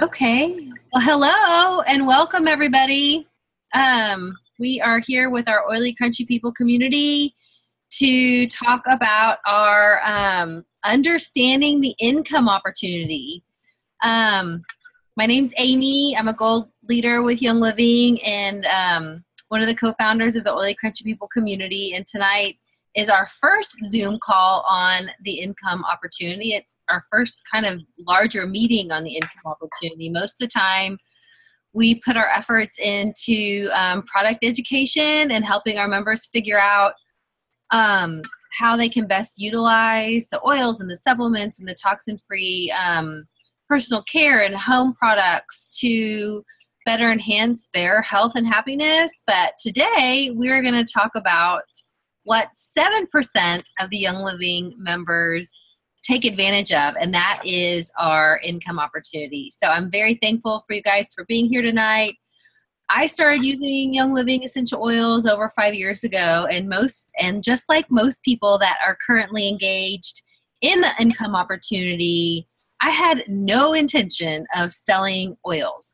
Okay. Well, hello and welcome everybody. We are here with our Oily Crunchy People community to talk about our understanding the income opportunity. My name's Amy. I'm a gold leader with Young Living and one of the co-founders of the Oily Crunchy People community. And tonight is our first Zoom call on the income opportunity. It's our first kind of larger meeting on the income opportunity. Most of the time, we put our efforts into product education and helping our members figure out how they can best utilize the oils and the supplements and the toxin-free personal care and home products to better enhance their health and happiness. But today, we're going to talk about what 7% of the Young Living members take advantage of, and that is our income opportunity. So I'm very thankful for you guys for being here tonight. I started using Young Living essential oils over 5 years ago, and just like most people that are currently engaged in the income opportunity, I had no intention of selling oils.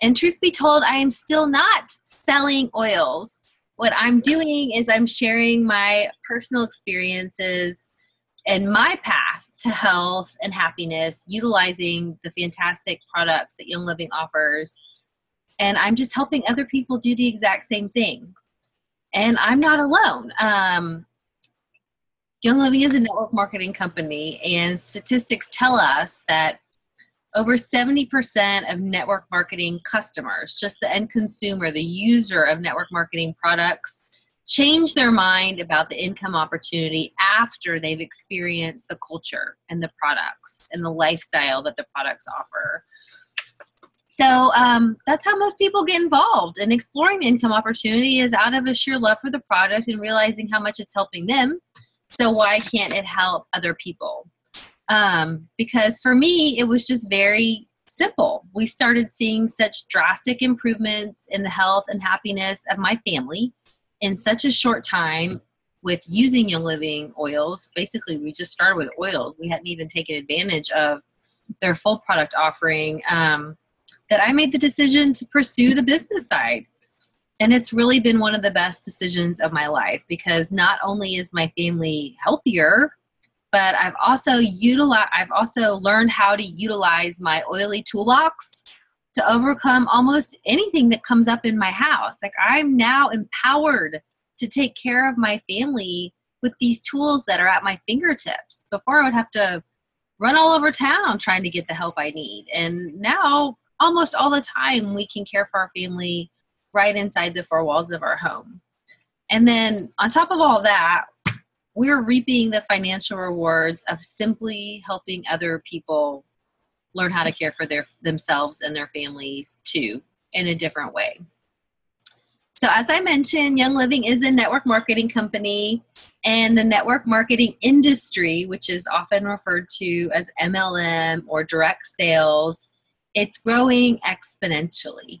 And truth be told, I am still not selling oils. What I'm doing is I'm sharing my personal experiences and my path to health and happiness, utilizing the fantastic products that Young Living offers. And I'm just helping other people do the exact same thing. And I'm not alone. Young Living is a network marketing company, and statistics tell us that over 70% of network marketing customers, just the end consumer, the user of network marketing products, change their mind about the income opportunity after they've experienced the culture and the products and the lifestyle that the products offer. So that's how most people get involved in exploring the income opportunity, is out of a sheer love for the product and realizing how much it's helping them. So why can't it help other people? Because for me, it was just very simple. We started seeing such drastic improvements in the health and happiness of my family in such a short time with using Young Living oils. Basically, we just started with oils. We hadn't even taken advantage of their full product offering, that I made the decision to pursue the business side. And it's really been one of the best decisions of my life, because not only is my family healthier, but I've also learned how to utilize my oily toolbox to overcome almost anything that comes up in my house. Like, I'm now empowered to take care of my family with these tools that are at my fingertips. Before, I would have to run all over town trying to get the help I need. And now, almost all the time, we can care for our family right inside the four walls of our home. And then on top of all that, we're reaping the financial rewards of simply helping other people learn how to care for themselves and their families too, in a different way. So as I mentioned, Young Living is a network marketing company, and the network marketing industry, which is often referred to as MLM or direct sales, it's growing exponentially.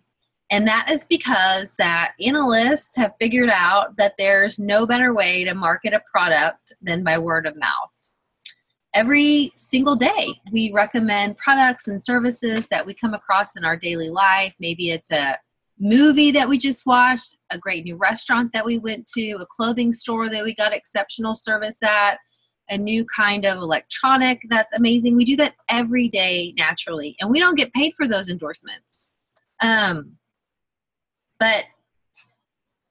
And that is because that analysts have figured out that there's no better way to market a product than by word of mouth. Every single day, we recommend products and services that we come across in our daily life. Maybe it's a movie that we just watched, a great new restaurant that we went to, a clothing store that we got exceptional service at, a new kind of electronic that's amazing. We do that every day naturally, and we don't get paid for those endorsements. But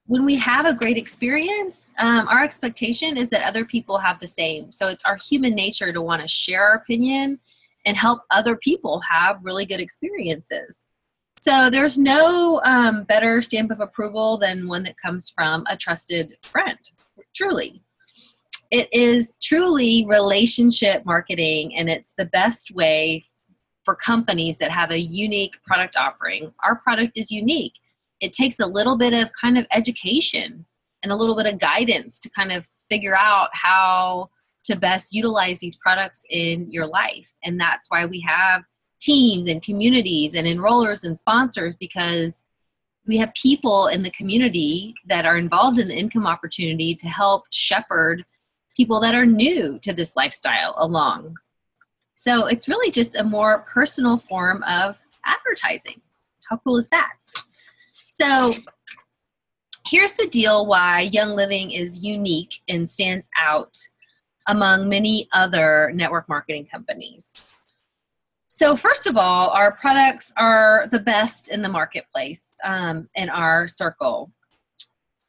when we have a great experience, our expectation is that other people have the same. So it's our human nature to want to share our opinion and help other people have really good experiences. So there's no better stamp of approval than one that comes from a trusted friend, truly. It is truly relationship marketing, and it's the best way for companies that have a unique product offering. Our product is unique. It takes a little bit of kind of education and a little bit of guidance to kind of figure out how to best utilize these products in your life. And that's why we have teams and communities and enrollers and sponsors, because we have people in the community that are involved in the income opportunity to help shepherd people that are new to this lifestyle along. So it's really just a more personal form of advertising. How cool is that? So here's the deal why Young Living is unique and stands out among many other network marketing companies. So first of all, our products are the best in the marketplace in our circle.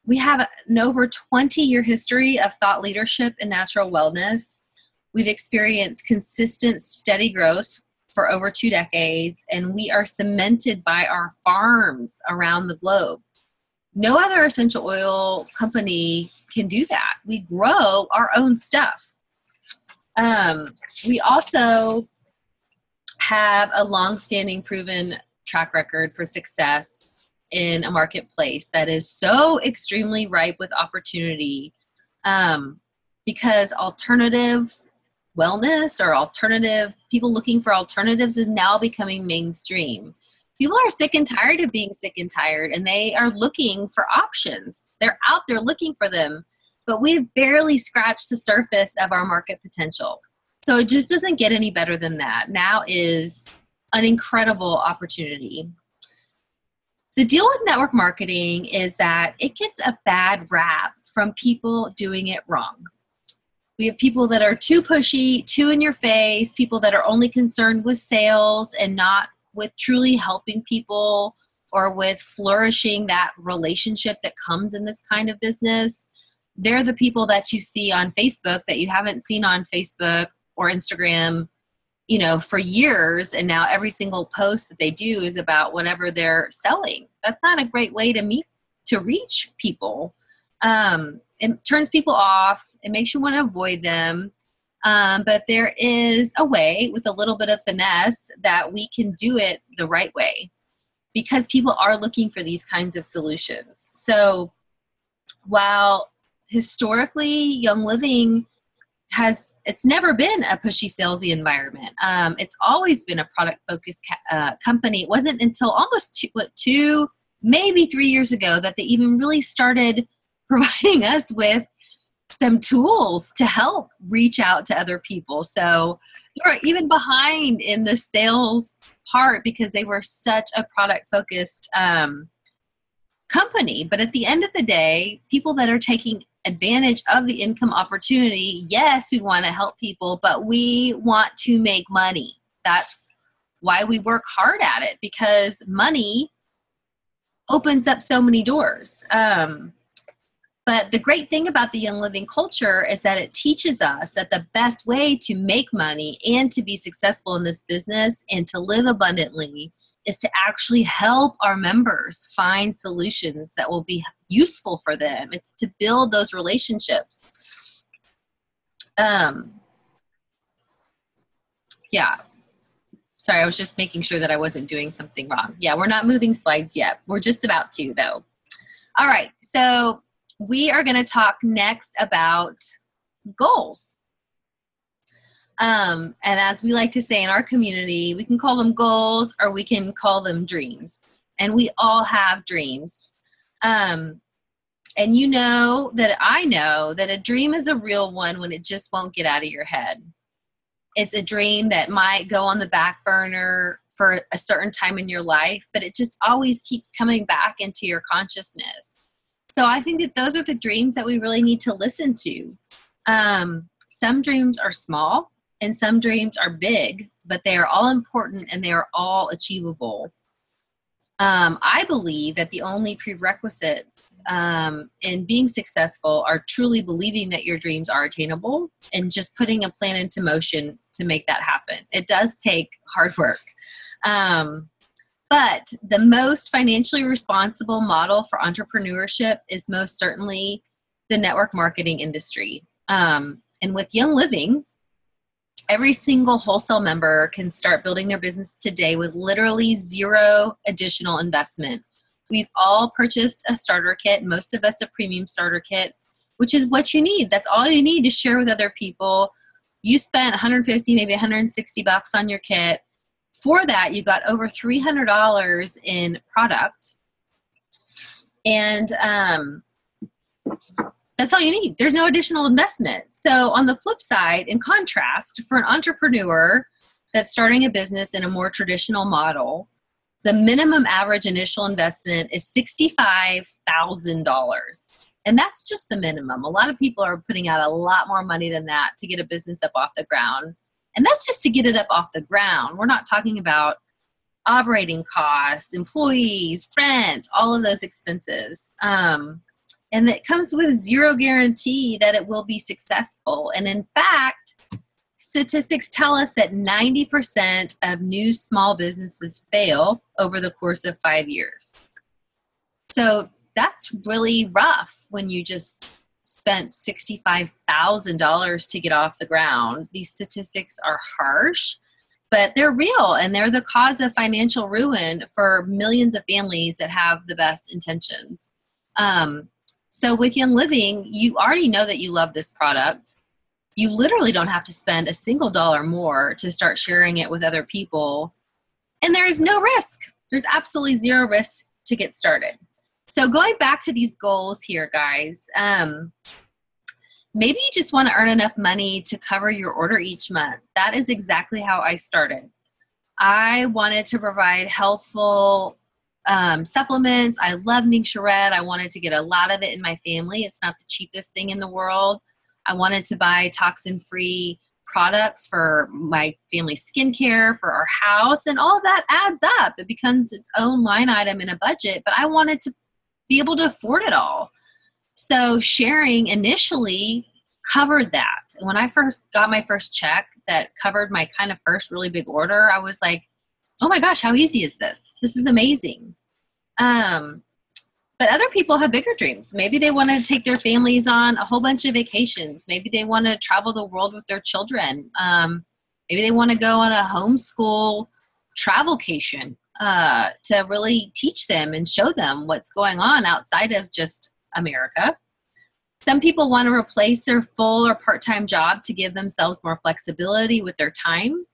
We have an over 20-year history of thought leadership and natural wellness. We've experienced consistent, steady growth for over 2 decades, and we are cemented by our farms around the globe. No other essential oil company can do that. We grow our own stuff. We also have a long-standing proven track record for success in a marketplace that is so extremely ripe with opportunity because alternative wellness or alternative people looking for alternatives is now becoming mainstream. People are sick and tired of being sick and tired, and they are looking for options. They're out there looking for them, but we've barely scratched the surface of our market potential. So it just doesn't get any better than that. Now is an incredible opportunity. The deal with network marketing is that it gets a bad rap from people doing it wrong. We have people that are too pushy, too in your face, people that are only concerned with sales and not with truly helping people or with flourishing that relationship that comes in this kind of business. They're the people that you see on Facebook that you haven't seen on Facebook or Instagram, you know, for years. And now every single post that they do is about whatever they're selling. That's not a great way to reach people. It turns people off. It makes you want to avoid them. But there is a way with a little bit of finesse that we can do it the right way because people are looking for these kinds of solutions. So while historically Young Living has, it's never been a pushy salesy environment. It's always been a product focused company. It wasn't until almost two, maybe three years ago that they even really started providing us with some tools to help reach out to other people. So you're even behind in the sales part because they were such a product-focused company. But at the end of the day, people that are taking advantage of the income opportunity, yes, we want to help people, but we want to make money. That's why we work hard at it, because money opens up so many doors. But the great thing about the Young Living culture is that it teaches us that the best way to make money and to be successful in this business and to live abundantly is to actually help our members find solutions that will be useful for them. It's to build those relationships. Yeah. Sorry, I was just making sure that I wasn't doing something wrong. Yeah, we're not moving slides yet. We're just about to, though. All right. So we are going to talk next about goals. And as we like to say in our community, we can call them goals or we can call them dreams. And we all have dreams. And you know that I know that a dream is a real one when it just won't get out of your head. It's a dream that might go on the back burner for a certain time in your life, but it just always keeps coming back into your consciousness. So I think that those are the dreams that we really need to listen to. Some dreams are small and some dreams are big, but they are all important and they are all achievable. I believe that the only prerequisites in being successful are truly believing that your dreams are attainable and just putting a plan into motion to make that happen. It does take hard work. But the most financially responsible model for entrepreneurship is most certainly the network marketing industry. And with Young Living, every single wholesale member can start building their business today with literally zero additional investment. We've all purchased a starter kit, most of us a premium starter kit, which is what you need. That's all you need to share with other people. You spent $150, maybe $160 on your kit. For that, you got over $300 in product, and that's all you need. There's no additional investment. So on the flip side, in contrast, for an entrepreneur that's starting a business in a more traditional model, The minimum average initial investment is $65,000. And that's just the minimum. A lot of people are putting out a lot more money than that to get a business up off the ground. And that's just to get it up off the ground. We're not talking about operating costs, employees, rent, all of those expenses. And it comes with zero guarantee that it will be successful. And in fact, statistics tell us that 90% of new small businesses fail over the course of 5 years. So that's really rough when you just spent $65,000 to get off the ground. These statistics are harsh, but they're real, and they're the cause of financial ruin for millions of families that have the best intentions. So with Young Living, you already know that you love this product. You literally don't have to spend a single dollar more to start sharing it with other people. And there is no risk. There's absolutely zero risk to get started. So going back to these goals here, guys, maybe you just want to earn enough money to cover your order each month. That is exactly how I started. I wanted to provide healthful supplements. I love Ningxia Red. I wanted to get a lot of it in my family. It's not the cheapest thing in the world. I wanted to buy toxin-free products for my family's skincare, for our house, and all of that adds up. It becomes its own line item in a budget, but I wanted to be able to afford it all. So sharing initially covered that. When I first got my first check that covered my kind of first really big order, I was like, oh my gosh, how easy is this? This is amazing. But other people have bigger dreams. Maybe they want to take their families on a whole bunch of vacations. Maybe they want to travel the world with their children. Maybe they want to go on a homeschool travelcation to really teach them and show them what's going on outside of just America. Some people want to replace their full or part-time job to give themselves more flexibility with their time.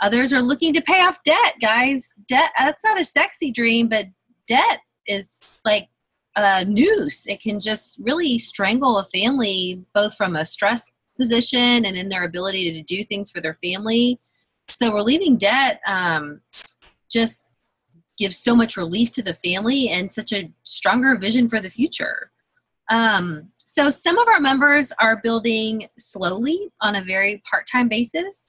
Others are looking to pay off debt, guys. Debt, that's not a sexy dream, but debt is like a noose. It can just really strangle a family, both from a stress position and in their ability to do things for their family. So relieving debt just gives so much relief to the family and such a stronger vision for the future. So some of our members are building slowly on a very part-time basis,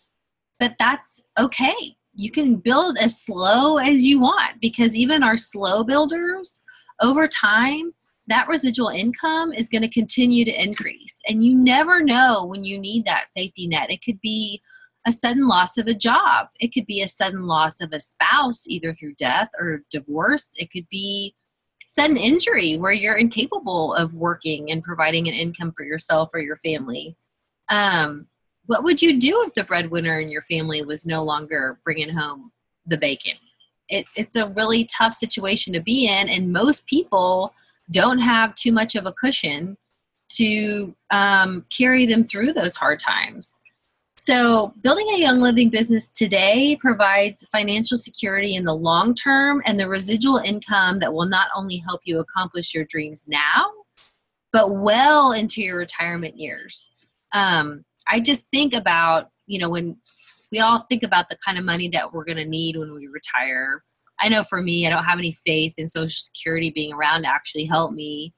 but that's okay. You can build as slow as you want, because even our slow builders, over time, that residual income is going to continue to increase. And you never know when you need that safety net. It could be a sudden loss of a job. It could be a sudden loss of a spouse, either through death or divorce. It could be sudden injury where you're incapable of working and providing an income for yourself or your family. What would you do if the breadwinner in your family was no longer bringing home the bacon? It's a really tough situation to be in, and most people don't have too much of a cushion to carry them through those hard times. So building a Young Living business today provides financial security in the long term and the residual income that will not only help you accomplish your dreams now, but well into your retirement years. I just think about, you know, when we all think about the kind of money that we're going to need when we retire. I know for me, I don't have any faith in Social Security being around to actually help me.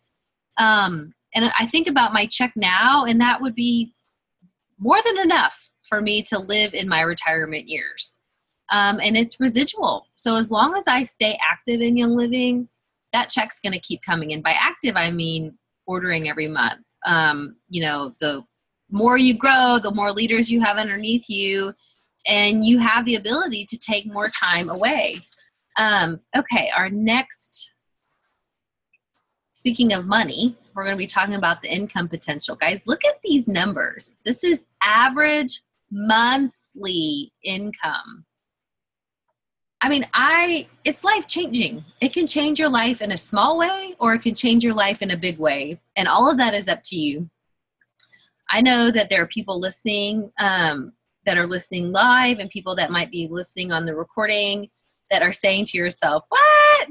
And I think about my check now, and that would be more than enough for me to live in my retirement years. And it's residual. So as long as I stay active in Young Living, that check's going to keep coming. And by active, I mean ordering every month. You know, the more you grow, the more leaders you have underneath you, and you have the ability to take more time away. Okay, our next, speaking of money, we're going to be talking about the income potential. Guys, look at these numbers. This is average monthly income. I mean, it's life-changing. It can change your life in a small way, or it can change your life in a big way, and all of that is up to you. I know that there are people listening that are listening live, and people that might be listening on the recording that are saying to yourself, what?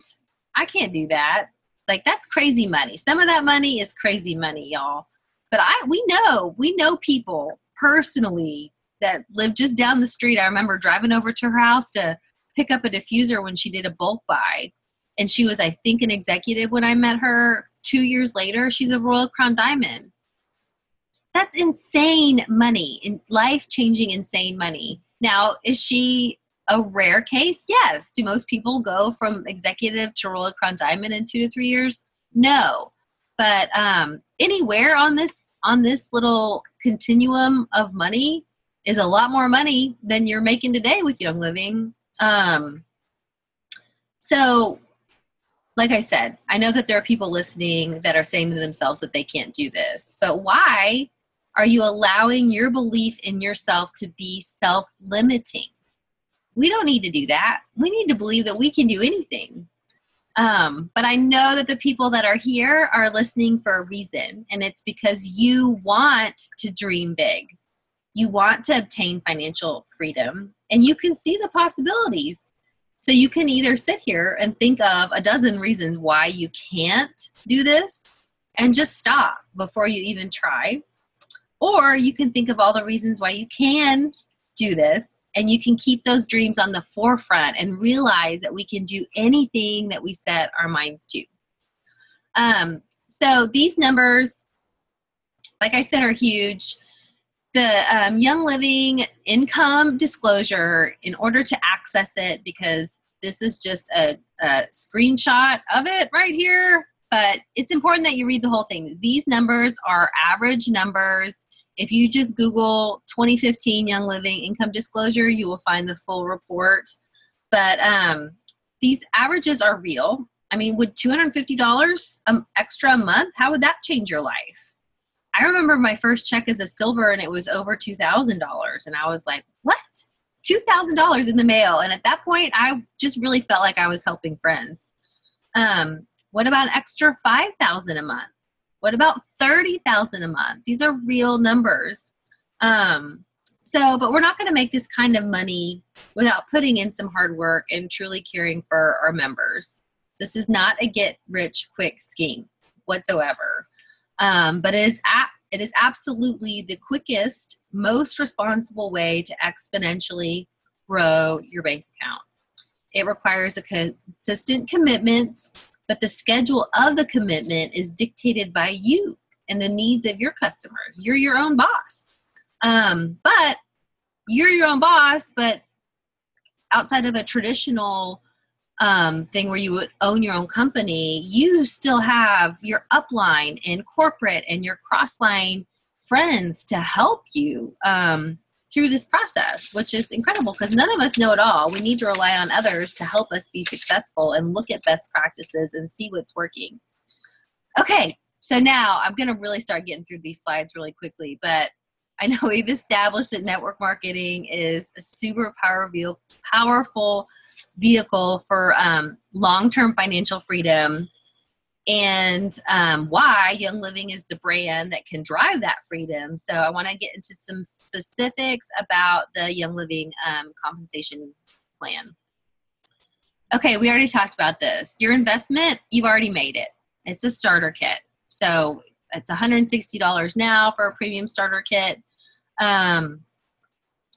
I can't do that. Like, that's crazy money. Some of that money is crazy money, y'all. But we know people personally that live just down the street. I remember driving over to her house to pick up a diffuser when she did a bulk buy. And she was, I think, an executive when I met her. 2 years later, she's a Royal Crown Diamond. That's insane money, in life-changing insane money. Now, is she a rare case? Yes. Do most people go from executive to Royal Crown Diamond in 2 to 3 years? No. But anywhere on this little continuum of money is a lot more money than you're making today with Young Living. So like I said, I know that there are people listening that are saying to themselves that they can't do this, but why are you allowing your belief in yourself to be self-limiting? We don't need to do that. We need to believe that we can do anything. But I know that the people that are here are listening for a reason, and it's because you want to dream big. You want to obtain financial freedom, and you can see the possibilities. So you can either sit here and think of a dozen reasons why you can't do this and just stop before you even try. Or you can think of all the reasons why you can do this, and you can keep those dreams on the forefront and realize that we can do anything that we set our minds to. So these numbers, like I said, are huge. The Young Living income disclosure, in order to access it, because this is just a screenshot of it right here, but it's important that you read the whole thing. These numbers are average numbers. If you just Google 2015 Young Living income disclosure, you will find the full report. But these averages are real. I mean, would $250 extra a month, how would that change your life? I remember my first check as a silver, and it was over $2,000. And I was like, what? $2,000 in the mail. And at that point, I just really felt like I was helping friends. What about an extra $5,000 a month? What about $30,000 a month? These are real numbers. But we're not going to make this kind of money without putting in some hard work and truly caring for our members. This is not a get-rich-quick scheme whatsoever. But it is absolutely the quickest, most responsible way to exponentially grow your bank account. It requires a consistent commitment, but the schedule of the commitment is dictated by you and the needs of your customers. You're your own boss. But outside of a traditional thing where you would own your own company, you still have your upline and corporate and your crossline friends to help you through this process, which is incredible because none of us know it all. We need to rely on others to help us be successful and look at best practices and see what's working. Okay, so now I'm going to really start getting through these slides really quickly, but I know we've established that network marketing is a super powerful vehicle for long-term financial freedom, and why Young Living is the brand that can drive that freedom. So I want to get into some specifics about the Young Living compensation plan. Okay, we already talked about this. Your investment, you've already made it. It's a starter kit. So it's $160 now for a premium starter kit.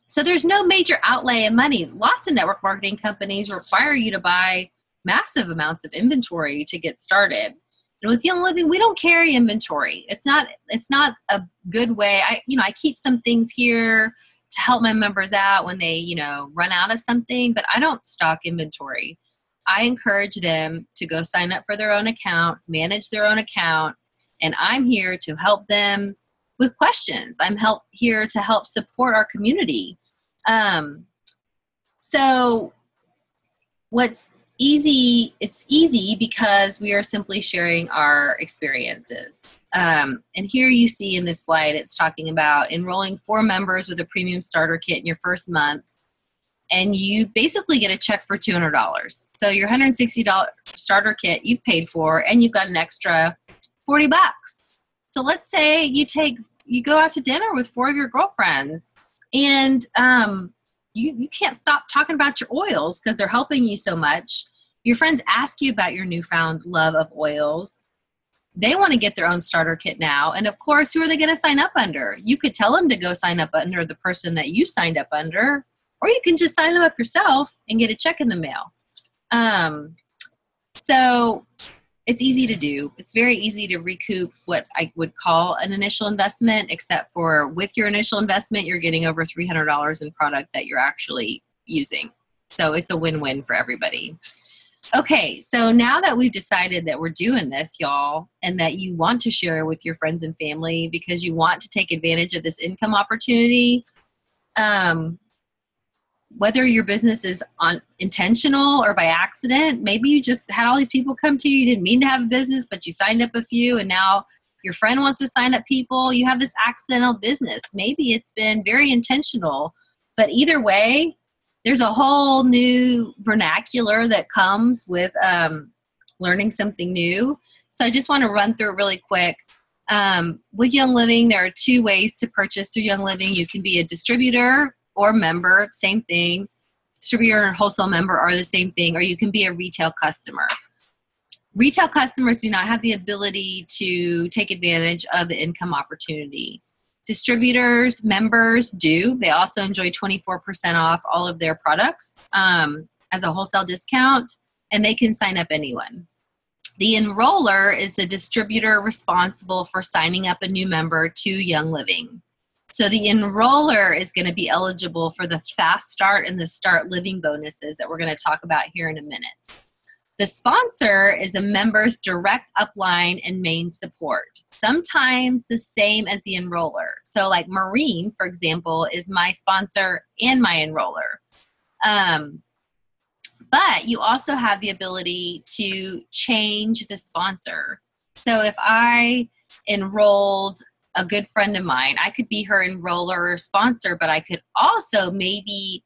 So there's no major outlay of money. Lots of network marketing companies require you to buy massive amounts of inventory to get started. And with Young Living, we don't carry inventory. It's not a good way. I keep some things here to help my members out when they, run out of something, but I don't stock inventory. I encourage them to go sign up for their own account, manage their own account, and I'm here to help them with questions. I'm here to help support our community. So it's easy because we are simply sharing our experiences. And here you see in this slide, it's talking about enrolling 4 members with a premium starter kit in your first month. And you basically get a check for $200. So your $160 starter kit you've paid for, and you've got an extra $40. So let's say you go out to dinner with 4 of your girlfriends, and you can't stop talking about your oils because they're helping you so much. Your friends ask you about your newfound love of oils. They want to get their own starter kit now. And of course, who are they going to sign up under? You could tell them to go sign up under the person that you signed up under, or you can just sign them up yourself and get a check in the mail. So it's easy to do. It's very easy to recoup what I would call an initial investment, except for with your initial investment, you're getting over $300 in product that you're actually using. So it's a win-win for everybody. Okay, so now that we've decided that we're doing this, y'all, and that you want to share with your friends and family because you want to take advantage of this income opportunity, whether your business is intentional or by accident, maybe you just had all these people come to you, you didn't mean to have a business, but you signed up a few, and now your friend wants to sign up people, you have this accidental business. Maybe it's been very intentional, but either way, there's a whole new vernacular that comes with learning something new. So I just want to run through it really quick. With Young Living, there are two ways to purchase through Young Living. You can be a distributor or member, same thing. Distributor and wholesale member are the same thing, or you can be a retail customer. Retail customers do not have the ability to take advantage of the income opportunity. Distributors, members do. They also enjoy 24% off all of their products as a wholesale discount, and they can sign up anyone. The enroller is the distributor responsible for signing up a new member to Young Living. So the enroller is going to be eligible for the Fast Start and the Start Living bonuses that we're going to talk about here in a minute. The sponsor is a member's direct upline and main support, sometimes the same as the enroller. So like Marine, for example, is my sponsor and my enroller. But you also have the ability to change the sponsor. So if I enrolled a good friend of mine, I could be her enroller or sponsor, but I could also maybe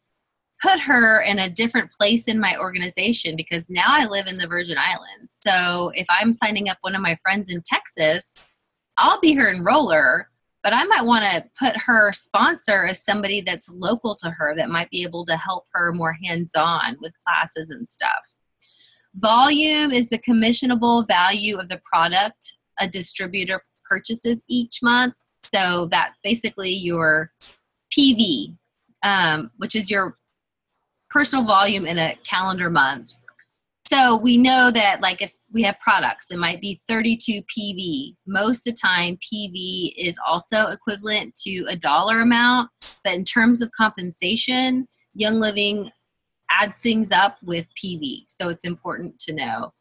put her in a different place in my organization because now I live in the Virgin Islands. So if I'm signing up one of my friends in Texas, I'll be her enroller, but I might want to put her sponsor as somebody that's local to her that might be able to help her more hands-on with classes and stuff. Volume is the commissionable value of the product a distributor purchases each month. So that's basically your PV, which is your personal volume in a calendar month. So we know that like if we have products, it might be 32 PV. Most of the time PV is also equivalent to a dollar amount, but in terms of compensation, Young Living adds things up with PV. So it's important to know.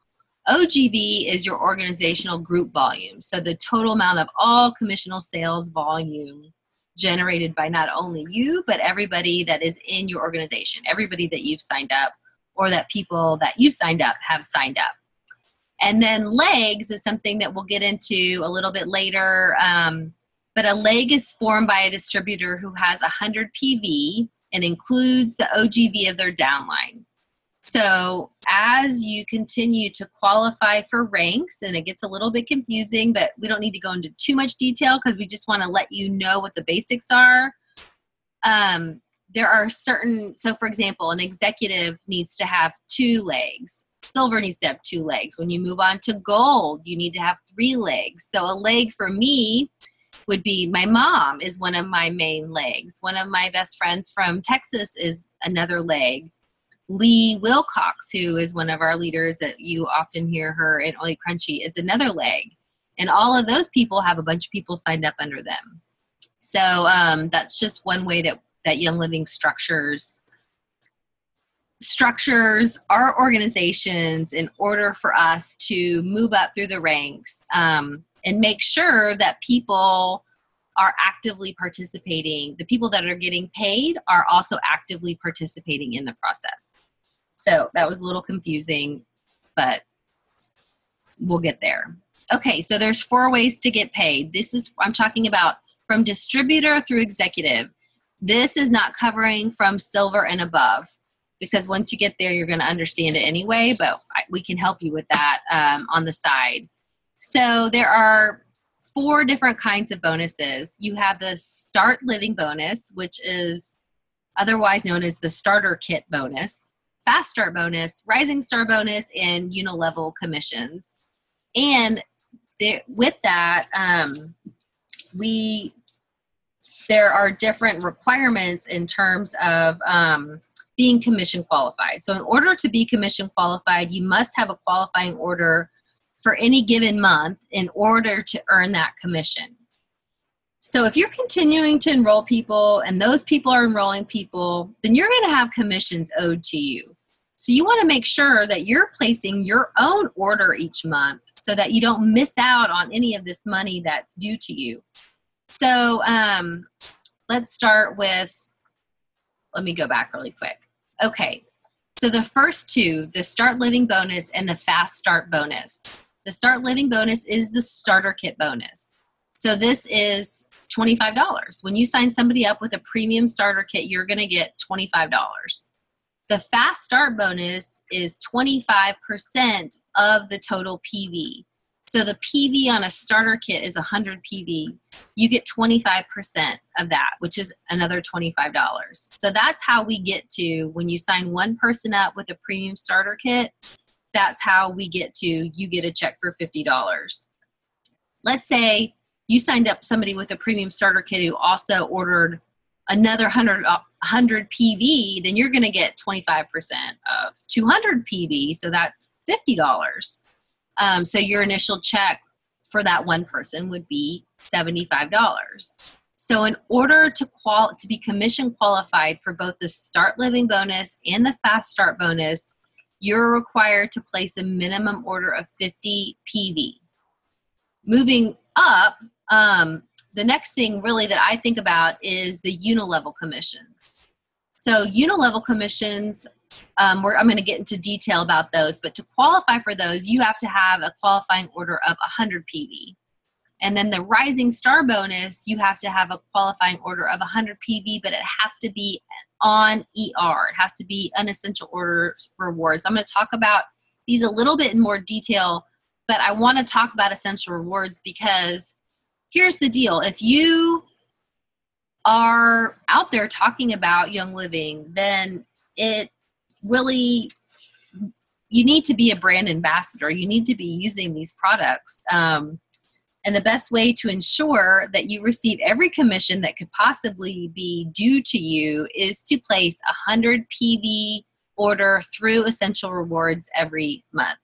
OGV is your organizational group volume. So the total amount of all commissional sales volume generated by not only you, but everybody that is in your organization, everybody that you've signed up or that people that you've signed up have signed up. And then legs is something that we'll get into a little bit later. But a leg is formed by a distributor who has 100 PV and includes the OGV of their downline. So as you continue to qualify for ranks, and it gets a little bit confusing, but we don't need to go into too much detail because we just want to let you know what the basics are. There are certain, so for example, an executive needs to have 2 legs. Silver needs to have 2 legs. When you move on to gold, you need to have 3 legs. So a leg for me would be my mom is one of my main legs. One of my best friends from Texas is another leg. Lee Wilcox, who is one of our leaders that you often hear her in Oily Crunchy, is another leg. And all of those people have a bunch of people signed up under them. So that's just one way that Young Living structures our organizations in order for us to move up through the ranks and make sure that people are actively participating. The people that are getting paid are also actively participating in the process. So that was a little confusing, but we'll get there. Okay, so there's 4 ways to get paid. This is, I'm talking about from distributor through executive. This is not covering from silver and above, because once you get there, you're gonna understand it anyway, but we can help you with that on the side. So there are 4 different kinds of bonuses. You have the Start Living bonus, which is otherwise known as the Starter Kit bonus, Fast Start bonus, Rising Star bonus, and Unilevel commissions. And with that, we there are different requirements in terms of being commission qualified. So in order to be commission qualified, you must have a qualifying order for any given month in order to earn that commission. So if you're continuing to enroll people and those people are enrolling people, then you're going to have commissions owed to you. So you want to make sure that you're placing your own order each month so that you don't miss out on any of this money that's due to you. So let's start with, let me go back really quick. Okay, so the first two, the Start Living bonus and the Fast Start bonus. The Start Living bonus is the starter kit bonus. So this is $25. When you sign somebody up with a premium starter kit, you're going to get $25. The Fast Start bonus is 25% of the total PV. So the PV on a starter kit is 100 PV. You get 25% of that, which is another $25. So that's how we get to, when you sign one person up with a premium starter kit, that's how we get to, you get a check for $50. Let's say you signed up somebody with a premium starter kit who also ordered another 100 PV, then you're going to get 25% of 200 PV, so that's $50. So your initial check for that one person would be $75. So in order to be commission qualified for both the Start Living bonus and the Fast Start bonus, you're required to place a minimum order of 50 PV. Moving up, the next thing really that I think about is the unilevel commissions. So unilevel commissions, I'm going to get into detail about those, but to qualify for those, you have to have a qualifying order of 100 PV. And then the Rising Star bonus, you have to have a qualifying order of 100 PV, but it has to be on ER. It has to be an essential order rewards. I'm going to talk about these a little bit in more detail, but I want to talk about essential rewards because here's the deal. If you are out there talking about Young Living, then it really, you need to be a brand ambassador. You need to be using these products. And the best way to ensure that you receive every commission that could possibly be due to you is to place a 100 PV order through Essential Rewards every month.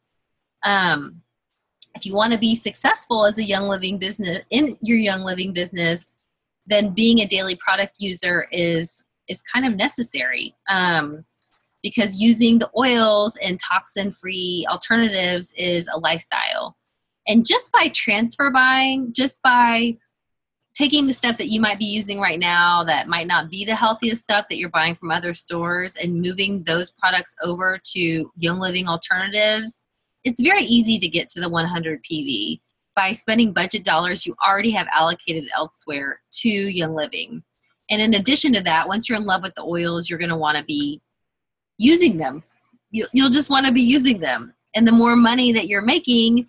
If you want to be successful as a Young Living business, in your Young Living business, then being a daily product user is kind of necessary because using the oils and toxin-free alternatives is a lifestyle. And just by transfer buying, just by taking the stuff that you might be using right now that might not be the healthiest stuff that you're buying from other stores and moving those products over to Young Living alternatives, it's very easy to get to the 100 PV by spending budget dollars you already have allocated elsewhere to Young Living. And in addition to that, once you're in love with the oils, you're going to want to be using them. You'll just want to be using them. And the more money that you're making,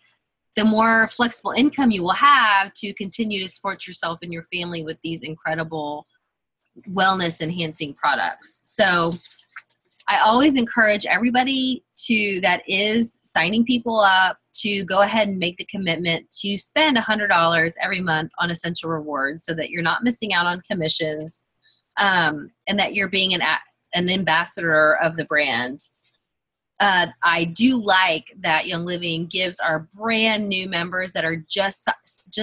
the more flexible income you will have to continue to support yourself and your family with these incredible wellness-enhancing products. So I always encourage everybody that is signing people up to go ahead and make the commitment to spend $100 every month on Essential Rewards so that you're not missing out on commissions and that you're being an ambassador of the brand. I do like that Young Living gives our brand new members that are just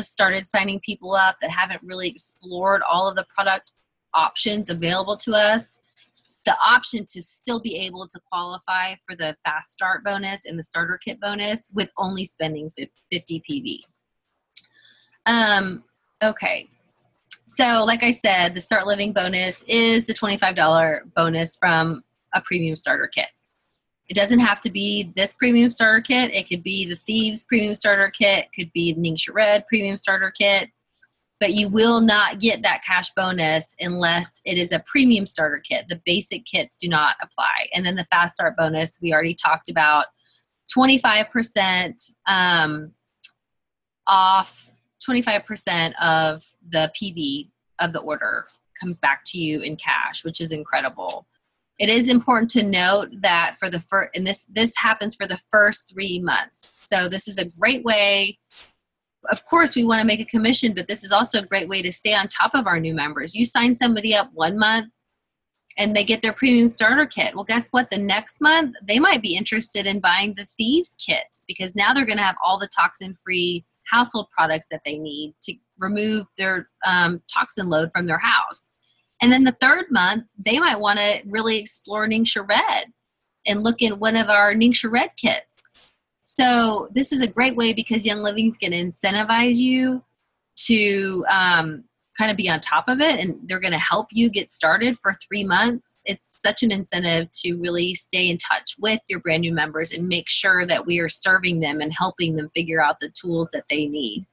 started signing people up that haven't really explored all of the product options available to us, the option to still be able to qualify for the Fast Start bonus and the starter kit bonus with only spending 50 PV. Okay. So like I said, the Start Living bonus is the $25 bonus from a premium starter kit. It doesn't have to be this premium starter kit. It could be the Thieves premium starter kit. It could be the Ningxia Red premium starter kit. But you will not get that cash bonus unless it is a premium starter kit. The basic kits do not apply. And then the Fast Start bonus, we already talked about, 25% off, 25% of the PV of the order comes back to you in cash, which is incredible. It is important to note that for the first, and this happens for the first 3 months. So this is a great way Of course, we want to make a commission, but this is also a great way to stay on top of our new members. You sign somebody up 1 month and they get their premium starter kit. Well, guess what? The next month, they might be interested in buying the Thieves kit because now they're going to have all the toxin-free household products that they need to remove their toxin load from their house. And then the third month, they might want to really explore Ningxia Red and look in one of our Ningxia Red kits. So this is a great way because Young Living's going to incentivize you to kind of be on top of it, and they're going to help you get started for 3 months. It's such an incentive to really stay in touch with your brand new members and make sure that we are serving them and helping them figure out the tools that they need.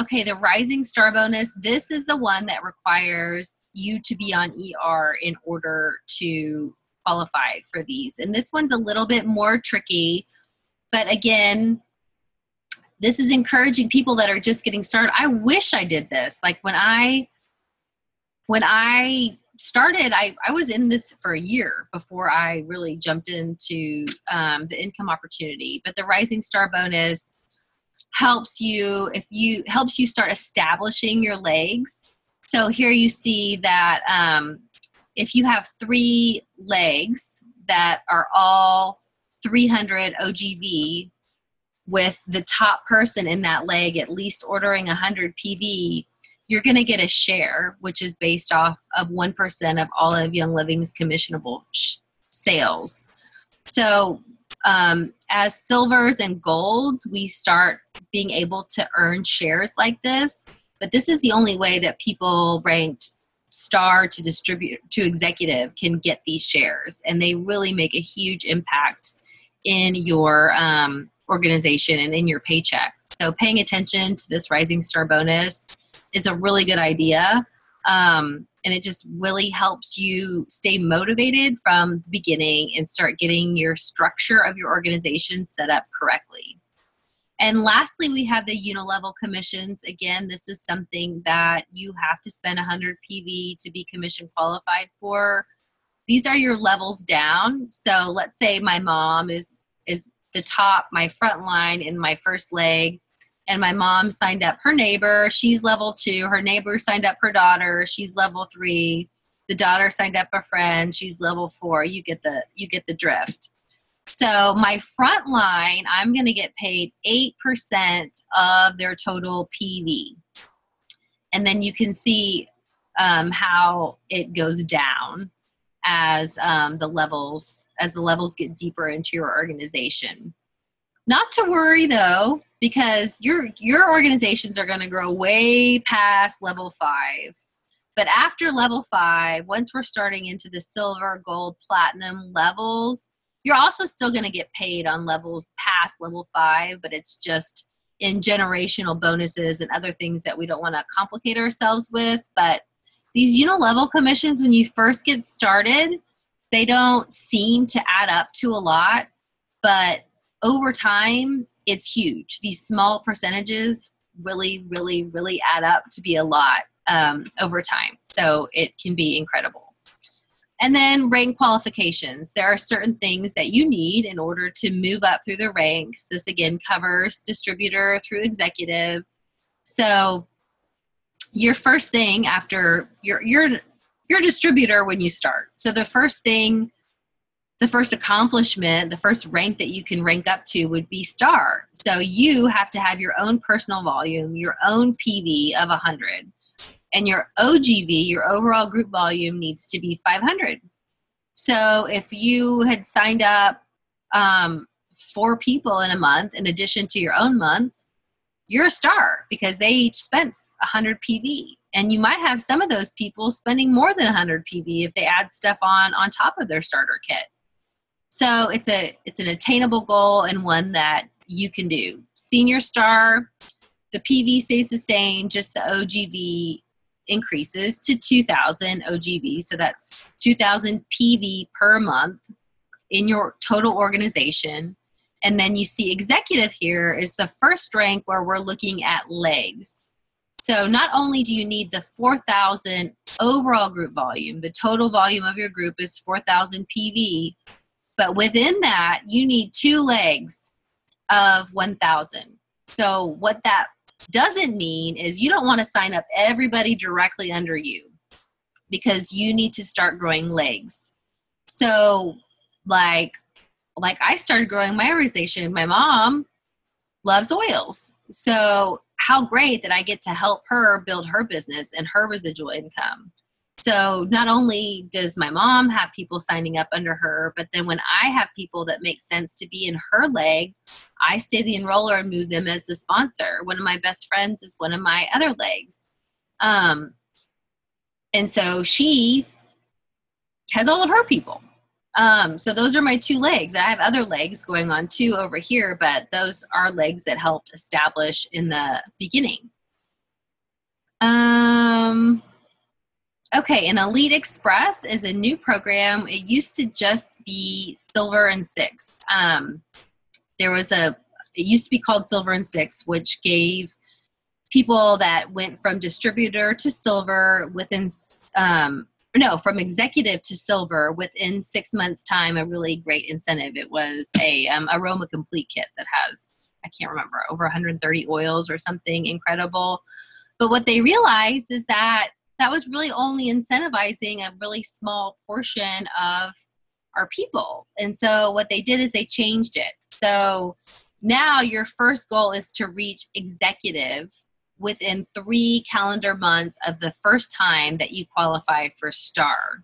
Okay, the Rising Star bonus. This is the one that requires you to be on ER in order to qualify for these. And this one's a little bit more tricky, but again, this is encouraging people that are just getting started. I wish I did this. Like when I started, I was in this for a year before I really jumped into the income opportunity. But the Rising Star bonus helps you helps you start establishing your legs. So here you see that if you have 3 legs that are all 300 OGV, with the top person in that leg at least ordering 100 PV, you're going to get a share, which is based off of 1% of all of Young Living's commissionable sales. So as silvers and golds, we start being able to earn shares like this, but this is the only way that people ranked star to distributor to executive can get these shares, and they really make a huge impact in your organization and in your paycheck. So paying attention to this Rising Star bonus is a really good idea, and it just really helps you stay motivated from the beginning and start getting your structure of your organization set up correctly. And lastly, we have the unilevel commissions. Again, this is something that you have to spend 100 PV to be commission qualified for. These are your levels down. So let's say my mom is the top, my front line in my first leg, and my mom signed up her neighbor. She's level 2. Her neighbor signed up her daughter. She's level 3. The daughter signed up a friend. She's level 4. You get the drift. So my front line, I'm going to get paid 8% of their total PV. And then you can see how it goes down as the levels get deeper into your organization. Not to worry though, because your organizations are going to grow way past level 5. But after level 5, once we're starting into the silver, gold, platinum levels, you're also still going to get paid on levels past level 5, but it's just in generational bonuses and other things that we don't want to complicate ourselves with. But these unilevel commissions, when you first get started, they don't seem to add up to a lot, but over time, it's huge. These small percentages really, really, really add up to be a lot over time. So it can be incredible. And then rank qualifications. There are certain things that you need in order to move up through the ranks. This again covers distributor through executive. So your first thing after your distributor when you start. So the first thing, the first accomplishment, the first rank that you can rank up to would be star. So you have to have your own personal volume, your own PV of 100. And your OGV, your overall group volume, needs to be 500. So if you had signed up 4 people in a month in addition to your own month, you're a star because they each spent 100 PV. And you might have some of those people spending more than 100 PV if they add stuff on top of their starter kit. So it's an attainable goal and one that you can do. Senior star, the PV stays the same, just the OGV increases to 2,000 OGV. So that's 2,000 PV per month in your total organization. And then you see executive here is the first rank where we're looking at legs. So not only do you need the 4,000 overall group volume, the total volume of your group is 4,000 PV, but within that, you need 2 legs of 1,000. So what that doesn't mean is you don't want to sign up everybody directly under you, because you need to start growing legs. So like I started growing my organization. My mom loves oils. So how great that I get to help her build her business and her residual income. So not only does my mom have people signing up under her, but then when I have people that make sense to be in her leg, I stay the enroller and move them as the sponsor. One of my best friends is one of my other legs. And so she has all of her people. So those are my two legs. I have other legs going on too over here, but those are legs that helped establish in the beginning. Okay, and Elite Express is a new program. It used to just be Silver and Six. It used to be called Silver and Six, which gave people that went from distributor to silver within, from executive to silver within 6 months' time, a really great incentive. It was a Aroma Complete kit that has, I can't remember, over 130 oils or something incredible. But what they realized is that that was really only incentivizing a really small portion of our people. And so what they did is they changed it. So now your first goal is to reach executive within 3 calendar months of the first time that you qualify for STAR.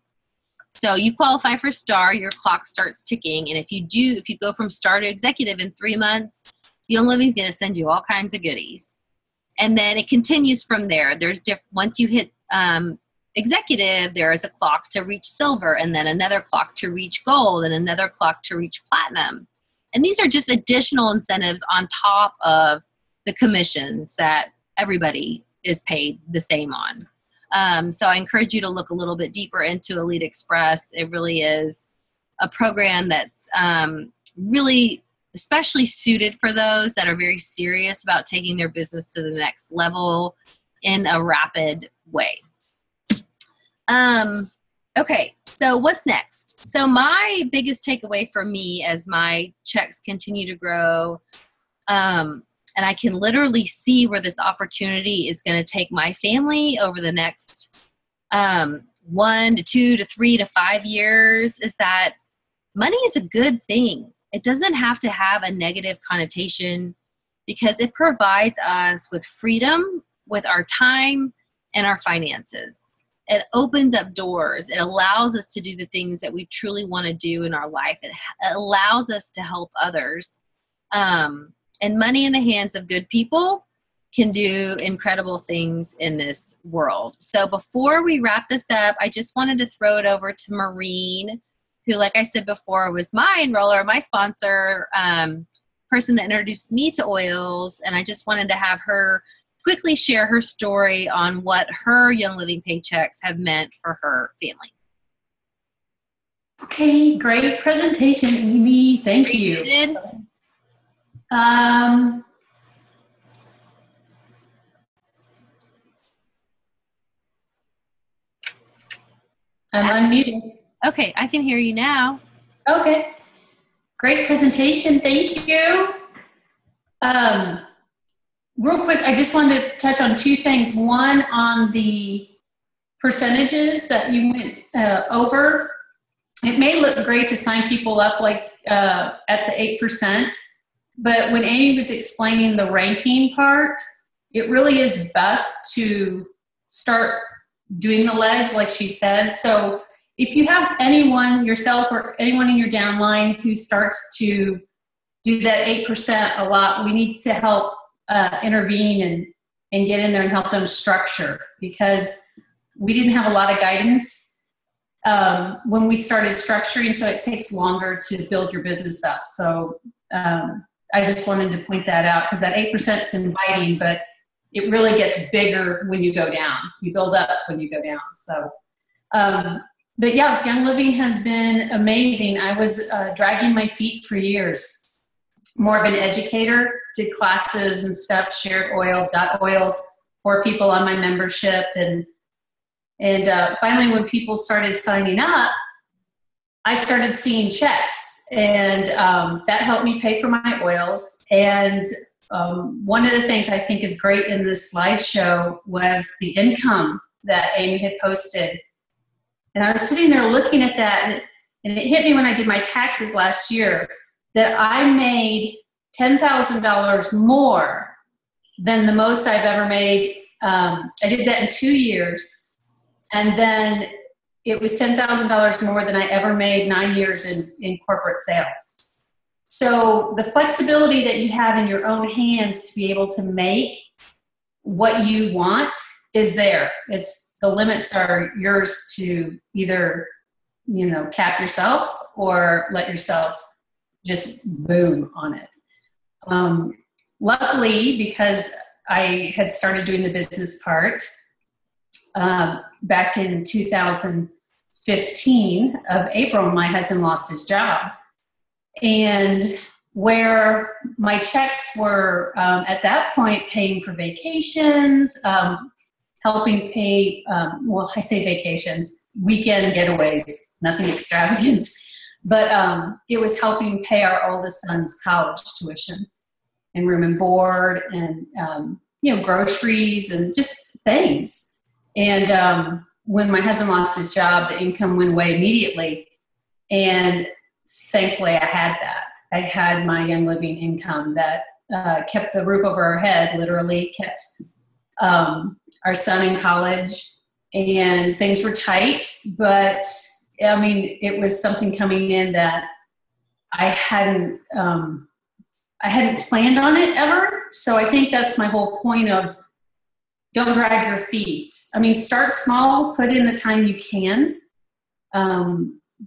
So you qualify for STAR, your clock starts ticking. And if you go from STAR to executive in 3 months, Young Living's going to send you all kinds of goodies. And then it continues from there. Once you hit executive, there is a clock to reach silver, and then another clock to reach gold, and another clock to reach platinum. And these are just additional incentives on top of the commissions that everybody is paid the same on. So I encourage you to look a little bit deeper into Elite Express. It really is a program that's really especially suited for those that are very serious about taking their business to the next level in a rapid way. Okay, so what's next? So my biggest takeaway for me as my checks continue to grow, and I can literally see where this opportunity is going to take my family over the next 1 to 2 to 3 to 5 years, is that money is a good thing. It doesn't have to have a negative connotation, because it provides us with freedom with our time and our finances. It opens up doors. It allows us to do the things that we truly want to do in our life. It allows us to help others. And money in the hands of good people can do incredible things in this world. So before we wrap this up, I just wanted to throw it over to Maureen, who, like I said before, was my enroller, my sponsor, person that introduced me to oils. And I just wanted to have her quickly share her story on what her Young Living paychecks have meant for her family. Okay, great presentation, Amy. Thank you. I'm unmuted. Okay, I can hear you now. Okay, great presentation. Thank you. Real quick, I just wanted to touch on 2 things. One, on the percentages that you went over. It may look great to sign people up like at the 8%, but when Amy was explaining the ranking part, it really is best to start doing the legs like she said. So if you have anyone, yourself or anyone in your downline, who starts to do that 8% a lot, we need to help intervene and get in there and help them structure, because we didn't have a lot of guidance when we started structuring, so it takes longer to build your business up. So I just wanted to point that out, because that 8% is inviting, but it really gets bigger when you go down. You build up when you go down. So, but yeah, Young Living has been amazing. I was dragging my feet for years. More of an educator, did classes and stuff, shared oils, got oils for people on my membership. And finally, when people started signing up, I started seeing checks. And that helped me pay for my oils. And One of the things I think is great in this slideshow was the income that Amy had posted. And I was sitting there looking at that, and it hit me when I did my taxes last year that I made $10,000 more than the most I've ever made. I did that in 2 years, and then it was $10,000 more than I ever made 9 years in corporate sales. So the flexibility that you have in your own hands to be able to make what you want is there. It's the limits are yours to either, you know, cap yourself or let yourself just boom on it. Luckily, because I had started doing the business part back in 2015 of April, my husband lost his job. And where my checks were at that point paying for vacations, helping pay, well, I say vacations, weekend getaways, nothing extravagant, but it was helping pay our oldest son's college tuition and room and board and, you know, groceries and just things. And when my husband lost his job, the income went away immediately. And thankfully I had that. I had my Young Living income that kept the roof over our head, literally kept our son in college, and things were tight, but I mean, it was something coming in that I hadn't planned on it ever. So I think that's my whole point of don't drag your feet. I mean, start small, put in the time you can,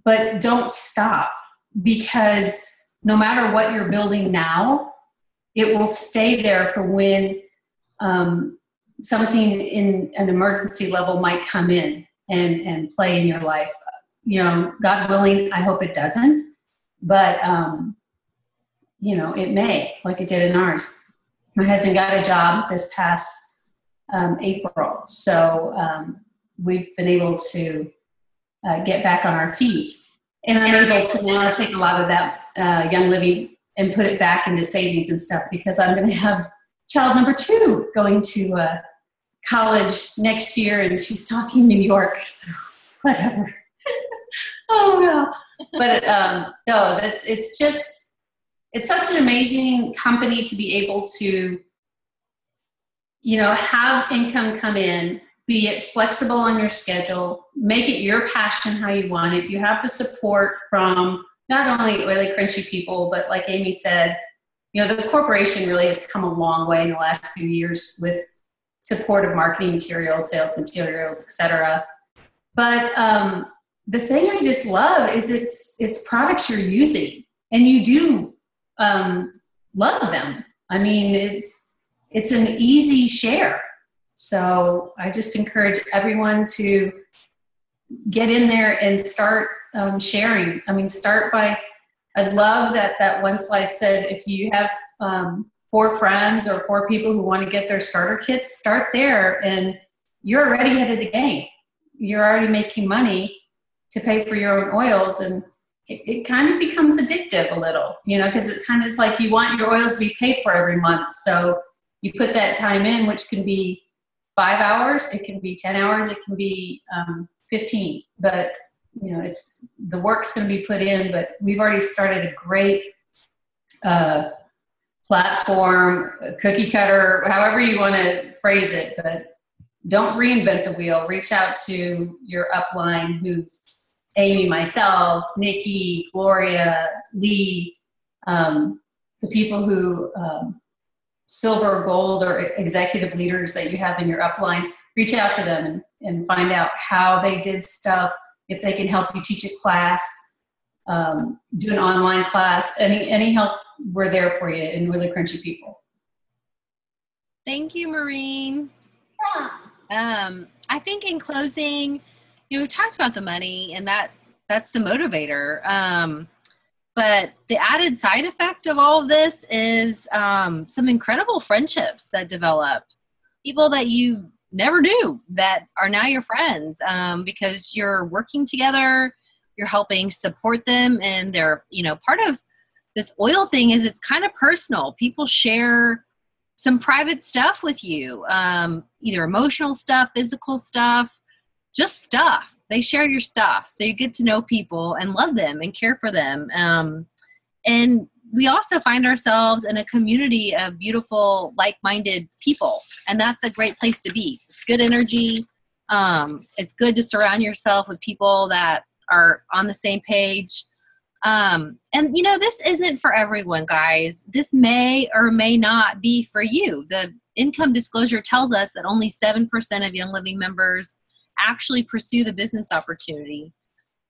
but don't stop, because no matter what you're building now, it will stay there for when something in an emergency level might come in and play in your life. You know, God willing, I hope it doesn't, but you know, it may, like it did in ours. My husband got a job this past April, so we've been able to get back on our feet. And I'm able to now take a lot of that Young Living and put it back into savings and stuff, because I'm going to have child number 2 going to college next year, and she's talking New York, so whatever. Oh, no. But no, it's just, it's such an amazing company to be able to, you know, have income come in, be it flexible on your schedule, make it your passion how you want it. You have the support from not only Oily Crunchy People, but like Amy said, you know, the corporation really has come a long way in the last few years with support of marketing materials, sales materials, etc. But the thing I just love is it's products you're using, and you do love them. I mean, it's an easy share. So I just encourage everyone to get in there and start sharing. I mean, start by, I love that one slide said, if you have 4 friends or 4 people who want to get their starter kits, start there, and you're already ahead of the game. You're already making money to pay for your own oils, and it kind of becomes addictive a little, you know, because it kind of is like you want your oils to be paid for every month. So you put that time in, which can be 5 hours, it can be 10 hours, it can be 15, but you know, it's the work's going to be put in. But we've already started a great platform, cookie cutter, however you want to phrase it, but don't reinvent the wheel. Reach out to your upline, who's Amy, myself, Nikki, Gloria, Lee, the people who silver, gold, or executive leaders that you have in your upline. Reach out to them and find out how they did stuff, if they can help you teach a class, do an online class, any help, we're there for you in Oily Crunchy People. Thank you, Maureen. Yeah. I think in closing, you know, we talked about the money, and that's the motivator. But the added side effect of all of this is some incredible friendships that develop. People that you never knew that are now your friends, because you're working together, you're helping support them, and they're, you know, part of this oil thing is it's kind of personal. People share some private stuff with you, either emotional stuff, physical stuff, just stuff. They share your stuff. So you get to know people and love them and care for them. And we also find ourselves in a community of beautiful, like-minded people. And that's a great place to be. It's good energy. It's good to surround yourself with people that are on the same page. And you know, this isn't for everyone, guys. This may or may not be for you. The income disclosure tells us that only 7% of Young Living members actually pursue the business opportunity.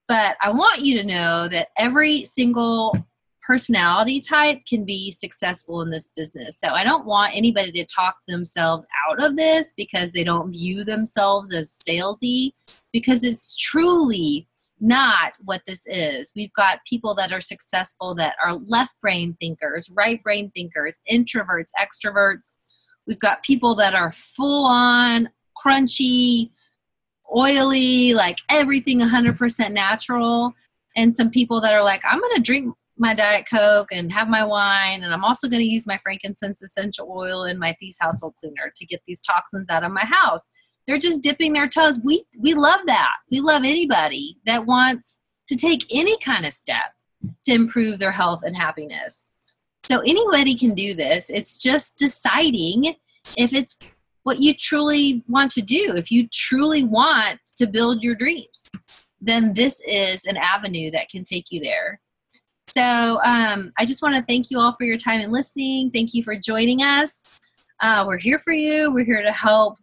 But I want you to know that every single personality type can be successful in this business. So I don't want anybody to talk themselves out of this because they don't view themselves as salesy, because it's truly not what this is. We've got people that are successful that are left brain thinkers, right brain thinkers, introverts, extroverts. We've got people that are full on, crunchy, oily, like everything 100% natural. And some people that are like, I'm going to drink my Diet Coke and have my wine. And I'm also going to use my frankincense essential oil and my Thieves household cleaner to get these toxins out of my house. They're just dipping their toes. We love that. We love anybody that wants to take any kind of step to improve their health and happiness. So anybody can do this. It's just deciding if it's what you truly want to do. If you truly want to build your dreams, then this is an avenue that can take you there. So I just want to thank you all for your time and listening. Thank you for joining us. We're here for you. We're here to help.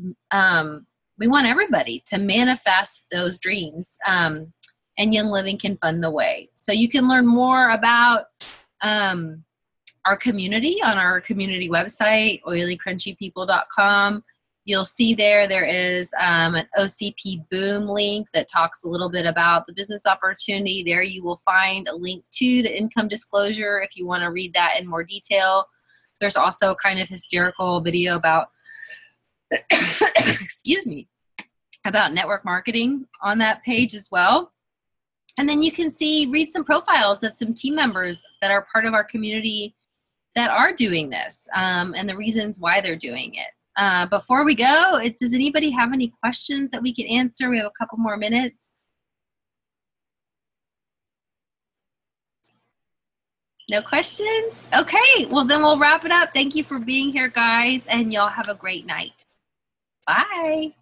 We want everybody to manifest those dreams, and Young Living can fund the way. So you can learn more about our community on our community website, oilycrunchypeople.com. You'll see there is an OCP Boom link that talks a little bit about the business opportunity. There you will find a link to the income disclosure if you want to read that in more detail. There's also a kind of hysterical video about excuse me, about network marketing on that page as well. And then you can read some profiles of some team members that are part of our community that are doing this, and the reasons why they're doing it. Before we go, does anybody have any questions that we can answer? We have a couple more minutes. No questions? Okay, well then we'll wrap it up. Thank you for being here, guys, and y'all have a great night. Bye.